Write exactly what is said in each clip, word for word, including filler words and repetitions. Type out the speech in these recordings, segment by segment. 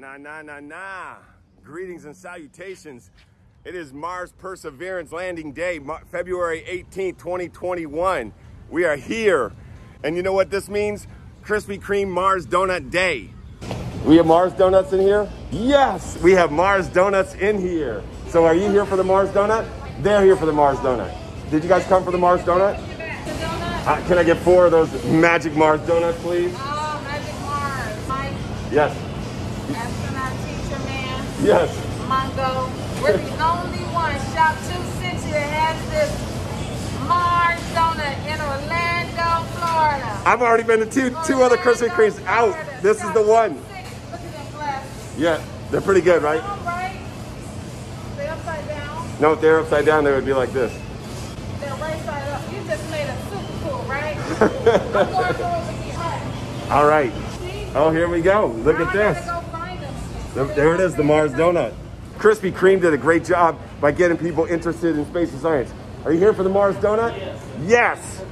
Nah, nah, nah, nah. Greetings and salutations. It is Mars Perseverance landing day, February eighteenth, twenty twenty-one. We are here. And you know what this means? Krispy Kreme Mars Donut Day. We have Mars Donuts in here? Yes, we have Mars Donuts in here. So are you here for the Mars Donut? They're here for the Mars Donut. Did you guys come for the Mars Donut? Uh, can I get four of those magic Mars Donuts, please? Oh, magic Mars. Mike. Yes. Astronaut teacher man. Yes. Mongo. We're the only one, Shop two sixty, that has this Mars Donut in Orlando, Florida. I've already been to two, Orlando, two other Krispy Kremes out. Florida. This Shop is the one. Look at them glasses. Yeah, they're pretty good, right? They're right. They're upside down. No, if they're upside down, they would be like this. They're right side up. You just made a super cool, right? I'm going over here. All right. Oh, here we go. Look now at this. Go find them. There it is, the Mars Donut. Krispy Kreme did a great job by getting people interested in space and science. Are you here for the Mars Donut? Yes. Yes.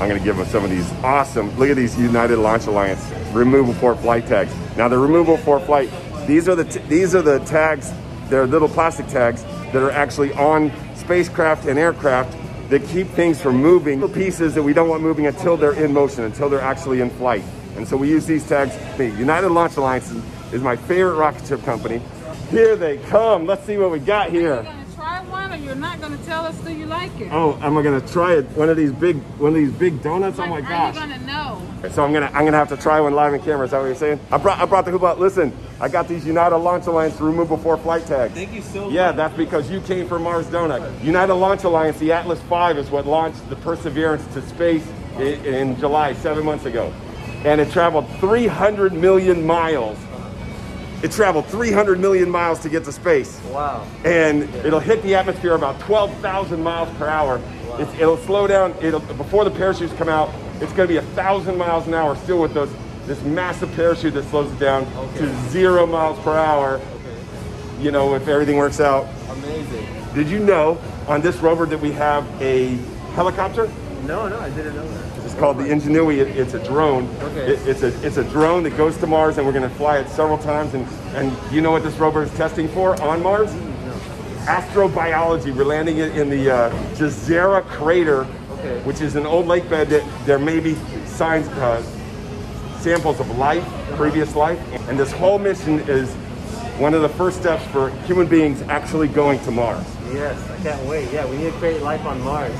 I'm gonna give them some of these awesome, look at these United Launch Alliance removal for flight tags. Now the removal for flight, these are the, these are the tags, they're little plastic tags that are actually on spacecraft and aircraft that keep things from moving. Little pieces that we don't want moving until they're in motion, until they're actually in flight. And so we use these tags. The United Launch Alliance is my favorite rocket ship company. Here they come. Let's see what we got here. Are you gonna try one, or you're not gonna tell us do you like it? Oh, I'm gonna try it. One of these big, one of these big donuts. Like, oh my gosh! How are you gonna know? So I'm gonna, I'm gonna have to try one live in camera. Is that what you're saying? I brought, I brought the hoop out. Listen, I got these United Launch Alliance removable for flight tags. Thank you so much. Yeah, that's because you came for Mars Donut. United Launch Alliance, the Atlas five is what launched the Perseverance to space in, in July, seven months ago, and it traveled three hundred million miles. It traveled three hundred million miles to get to space. Wow. And yeah. It'll hit the atmosphere about twelve thousand miles per hour. Wow. It's, it'll slow down, it'll, before the parachutes come out, it's gonna be one thousand miles an hour still with those, this massive parachute that slows it down okay. to zero miles per hour, okay. you know, if everything works out. Amazing. Did you know on this rover that we have a helicopter? No, no, I didn't know that. It's called the Ingenuity. It, it's a drone. Okay. It, it's a it's a drone that goes to Mars, and we're going to fly it several times. And and you know what this rover is testing for on Mars? No. Astrobiology. We're landing it in the uh, Jezero crater, okay. which is an old lake bed that there may be signs, uh, samples of life, previous life. And this whole mission is one of the first steps for human beings actually going to Mars. Yes, I can't wait. Yeah, we need to create life on Mars.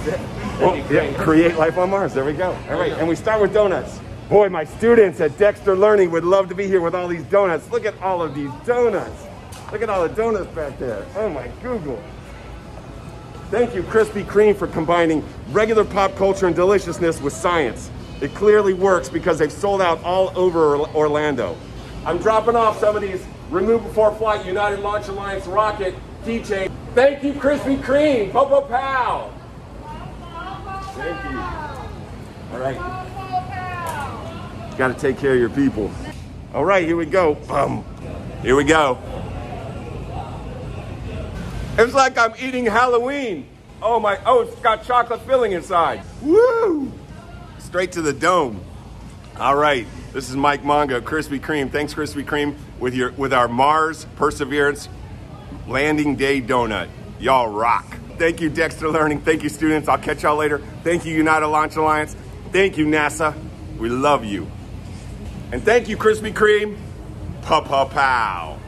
Well, yeah, create life on Mars. There we go. All right, and we start with donuts. Boy, my students at Dexter Learning would love to be here with all these donuts. Look at all of these donuts. Look at all the donuts back there. Oh my Google. Thank you, Krispy Kreme, for combining regular pop culture and deliciousness with science. It clearly works because they've sold out all over Orlando. I'm dropping off some of these Remove Before Flight United Launch Alliance rocket keychain. Thank you, Krispy Kreme. Popo Pow. Thank you. All right. You got to take care of your people. All right, here we go. Um, here we go. It's like I'm eating Halloween. Oh my, oh, it's got chocolate filling inside. Woo! Straight to the dome. All right, this is Mike Mongo, Krispy Kreme. Thanks, Krispy Kreme, with your with our Mars Perseverance landing day donut. Y'all rock. Thank you, Dexter Learning. Thank you, students. I'll catch y'all later. Thank you, United Launch Alliance. Thank you, NASA. We love you. And thank you, Krispy Kreme. Pow, pow, pow.